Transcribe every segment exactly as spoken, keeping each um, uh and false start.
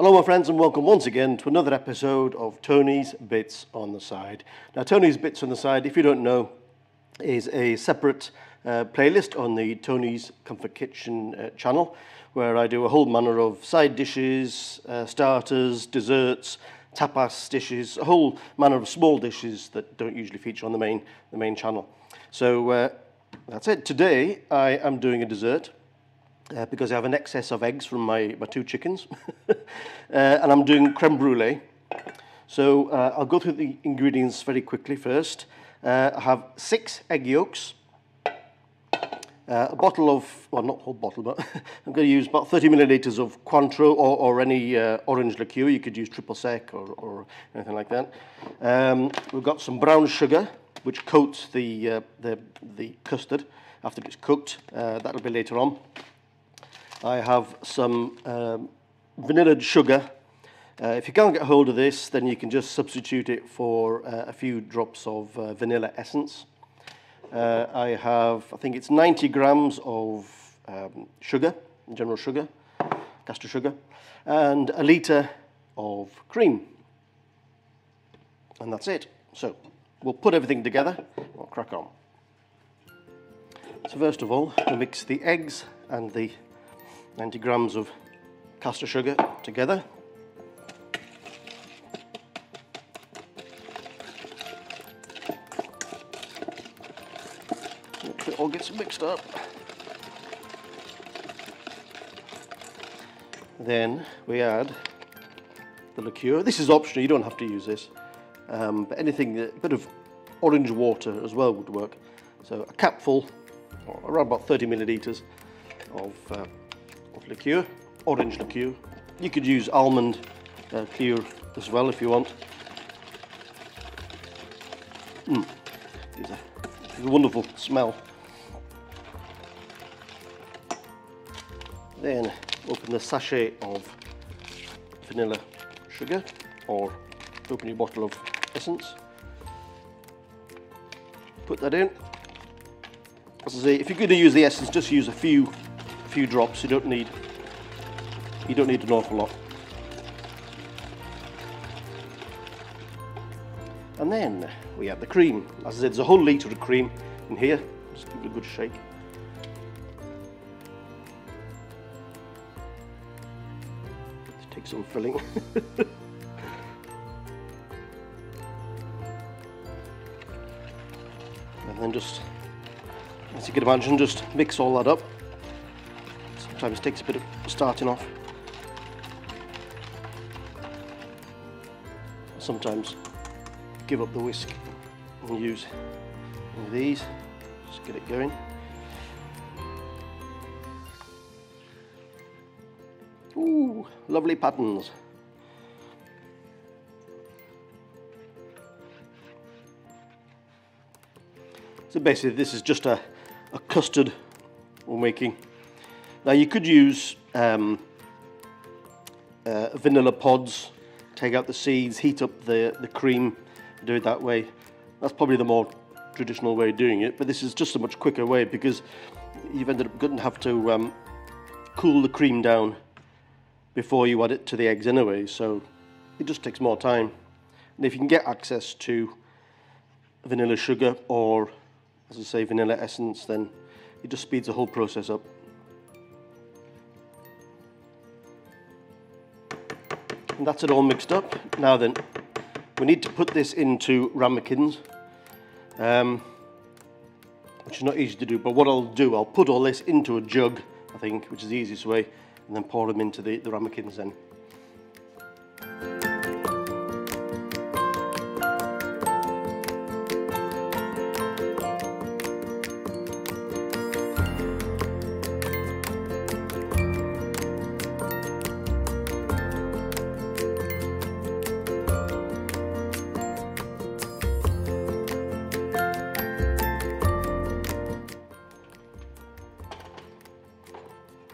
Hello my friends and welcome once again to another episode of Tony's Bits on the Side. Now Tony's Bits on the Side, if you don't know, is a separate uh, playlist on the Tony's Comfort Kitchen uh, channel where I do a whole manner of side dishes, uh, starters, desserts, tapas dishes, a whole manner of small dishes that don't usually feature on the main, the main channel. So uh, that's it. Today I am doing a dessert. Uh, because I have an excess of eggs from my, my two chickens. uh, and I'm doing crème brûlée. So uh, I'll go through the ingredients very quickly first. Uh, I have six egg yolks, uh, a bottle of, well, not a whole bottle, but I'm going to use about thirty millilitres of Cointreau or, or any uh, orange liqueur. You could use triple sec or, or anything like that. Um, we've got some brown sugar, which coats the, uh, the, the custard after it's cooked. Uh, that'll be later on. I have some um, vanilla sugar. Uh, if you can't get hold of this, then you can just substitute it for uh, a few drops of uh, vanilla essence. Uh, I have, I think it's ninety grams of um, sugar, general sugar, caster sugar, and a litre of cream. And that's it. So we'll put everything together. We'll crack on. So first of all, we'll mix the eggs and the ninety grams of caster sugar together. Make sure it all gets mixed up. Then we add the liqueur. This is optional, you don't have to use this. Um, but anything, a bit of orange water as well would work. So a capful, or around about thirty millilitres of uh, liqueur, orange liqueur. You could use almond uh, liqueur as well if you want. Mm. It's, a, it's a wonderful smell. Then open the sachet of vanilla sugar or open your bottle of essence. Put that in. As I say, if you're going to use the essence, just use a few few drops. You don't need you don't need an awful lot. And then we add the cream. As I said, there's a whole litre of cream in here. Just give it a good shake. Just take some filling. And then just, as you can imagine, just mix all that up. Sometimes takes a bit of starting off. Sometimes give up the whisk and use one of these. Just get it going. Ooh, lovely patterns. So basically this is just a, a custard we're making. Now you could use um, uh, vanilla pods, take out the seeds, heat up the, the cream, do it that way. That's probably the more traditional way of doing it, but this is just a much quicker way because you've ended up going to have to um, cool the cream down before you add it to the eggs anyway, so it just takes more time. And if you can get access to vanilla sugar or, as I say, vanilla essence, then it just speeds the whole process up. And that's it all mixed up. Now then, we need to put this into ramekins, um, which is not easy to do, but what I'll do, I'll put all this into a jug, I think, which is the easiest way, and then pour them into the, the ramekins then.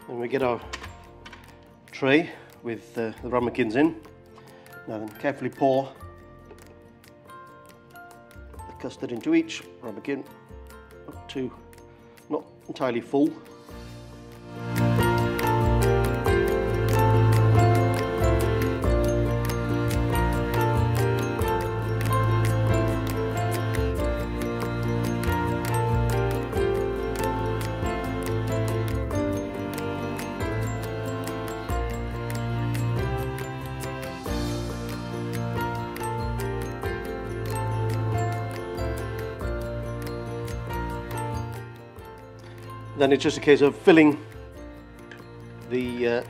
We get our tray with uh, the ramekins in. Now then, carefully pour the custard into each ramekin up to not entirely full. Then it's just a case of filling the, uh,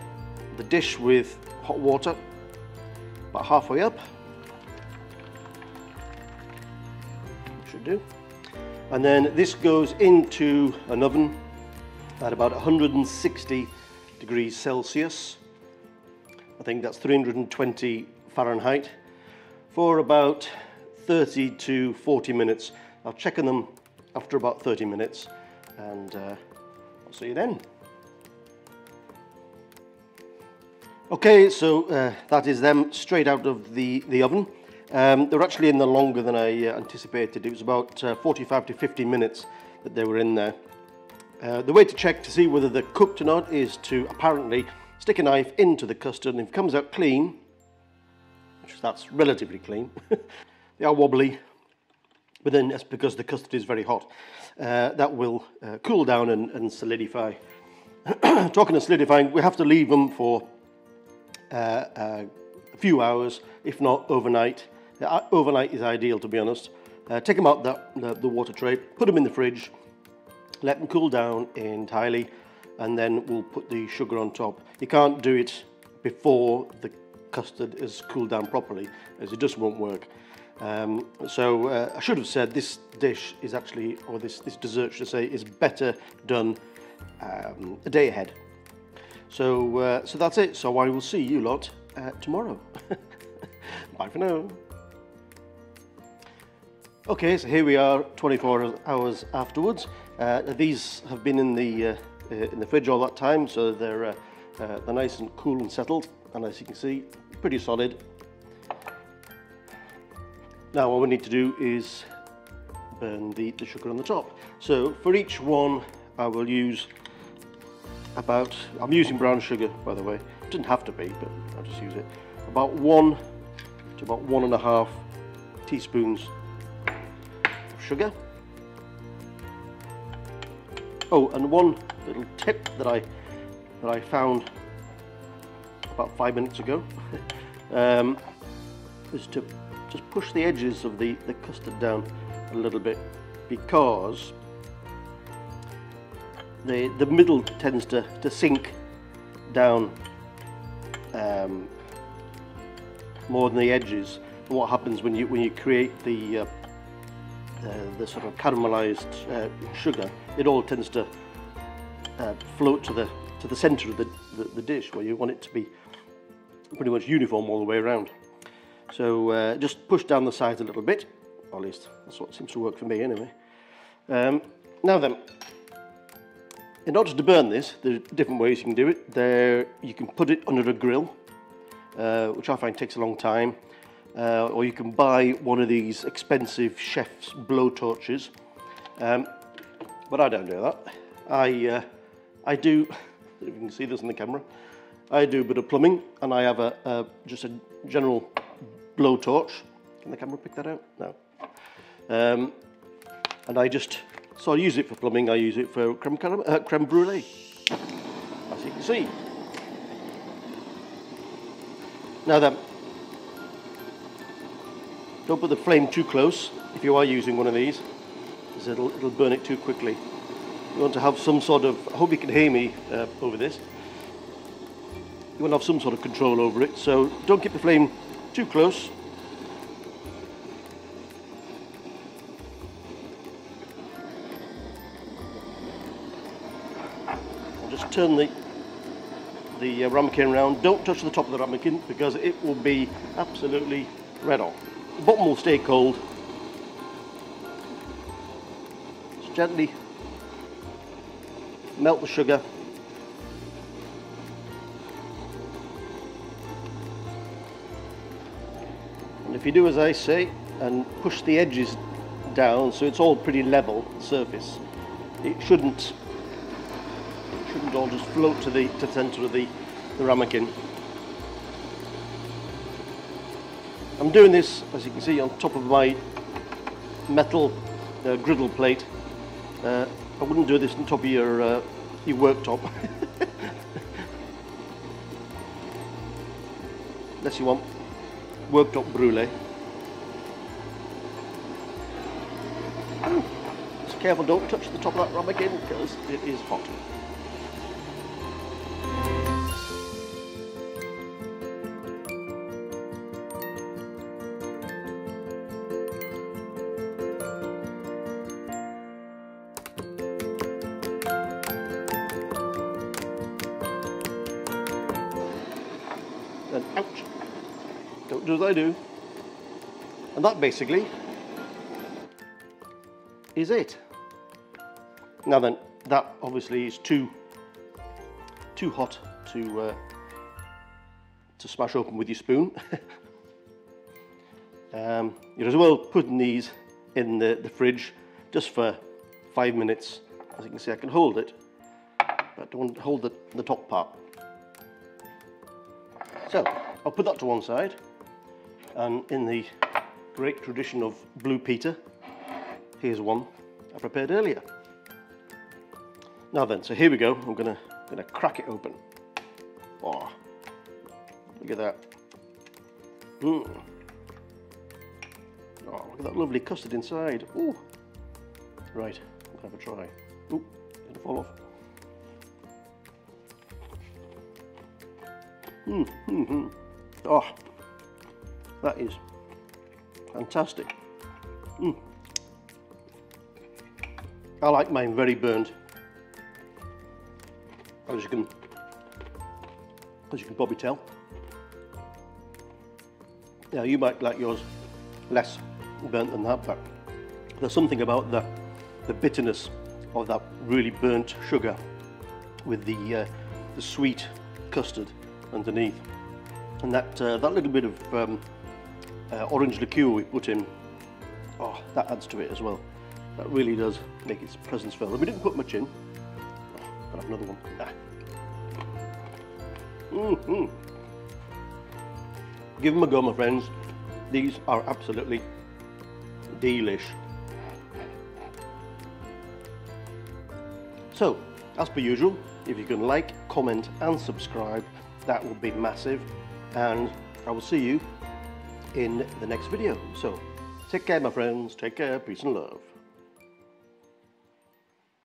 the dish with hot water, about halfway up. Should do. And then this goes into an oven at about one hundred sixty degrees Celsius. I think that's three hundred twenty Fahrenheit for about thirty to forty minutes. I'll check on them after about thirty minutes, and uh, I'll see you then. Okay, so uh, that is them straight out of the, the oven. Um, they were actually in there longer than I uh, anticipated. It was about uh, forty-five to fifty minutes that they were in there. Uh, the way to check to see whether they're cooked or not is to apparently stick a knife into the custard, and if it comes out clean, which that's relatively clean, they are wobbly, but then that's because the custard is very hot. Uh, that will uh, cool down and, and solidify. Talking of solidifying, we have to leave them for uh, uh, a few hours, if not overnight. Uh, overnight is ideal, to be honest. Uh, take them out that, the, the water tray, put them in the fridge, let them cool down entirely, and then we'll put the sugar on top. You can't do it before the custard is cooled down properly, as it just won't work. Um, so uh, I should have said this dish is actually, or this, this dessert should I say, is better done um, a day ahead. So, uh, so that's it. So I will see you lot uh, tomorrow. Bye for now. Okay, so here we are twenty-four hours afterwards. Uh, these have been in the uh, Uh, in the fridge all that time, so they're uh, uh, they're nice and cool and settled, and as you can see, pretty solid. Now what we need to do is burn the, the sugar on the top. So for each one I will use about, I'm using brown sugar by the way, it didn't have to be, but I'll just use it, about one to about one and a half teaspoons of sugar. Oh, and one little tip that I that I found about five minutes ago um, is to just push the edges of the, the custard down a little bit, because the the middle tends to, to sink down um, more than the edges. And what happens when you when you create the uh, Uh, the sort of caramelized uh, sugar, it all tends to uh, float to the to the center of the, the, the dish, where you want it to be pretty much uniform all the way around. So uh, just push down the sides a little bit, or at least that's what seems to work for me anyway. Um, now then, in order to burn this, there's different ways you can do it. There, you can put it under a grill, uh, which I find takes a long time. Uh, or you can buy one of these expensive chef's blow torches, um, but I don't do that. I uh, I do. If you can see this on the camera, I do a bit of plumbing, and I have a, a just a general blow torch. Can the camera pick that out? No. Um, and I just so I use it for plumbing. I use it for crème uh, crème brûlée, as you can see. Now then. Don't put the flame too close if you are using one of these, because it'll, it'll burn it too quickly. You want to have some sort of, I hope you can hear me uh, over this, you want to have some sort of control over it, so don't keep the flame too close. I'll just turn the, the uh, ramekin around. Don't touch the top of the ramekin, because it will be absolutely red hot. The bottom will stay cold. Just gently melt the sugar. And if you do as I say and push the edges down so it's all pretty level surface, it shouldn't it shouldn't all just float to the to the centre of the, the ramekin. I'm doing this, as you can see, on top of my metal uh, griddle plate. Uh, I wouldn't do this on top of your, uh, your worktop. Unless you want worktop brûlée. It's Careful, don't touch the top of that rum again, because it is hot. And ouch, don't do as I do. And that basically is it. Now then, that obviously is too too hot to uh, to smash open with your spoon. um, you're as well putting these in the, the fridge just for five minutes. As you can see, I can hold it, but I don't want to hold the, the top part. So I'll put that to one side, and in the great tradition of Blue Peter, here's one I prepared earlier. Now then, so here we go. I'm gonna gonna crack it open. Oh, look at that! Mm. Oh, look at that lovely custard inside. Ooh. Right, I'll have a try. Ooh, it'll fall off. Mm, mm, mm. Oh, that is fantastic. Mm. I like mine very burnt, as you can, as you can probably tell. Now you might like yours less burnt than that, but there's something about the the bitterness of that really burnt sugar with the uh, the sweet custard underneath, and that uh, that little bit of um, uh, orange liqueur we put in. Oh, that adds to it as well. That really does make its presence felt. We didn't put much in. Oh, I'll have another one. Ah. Mm-hmm. Give them a go, my friends. These are absolutely delish. So, as per usual, if you can like, comment and subscribe, that would be massive. And I will see you in the next video. So, take care, my friends. Take care. Peace and love.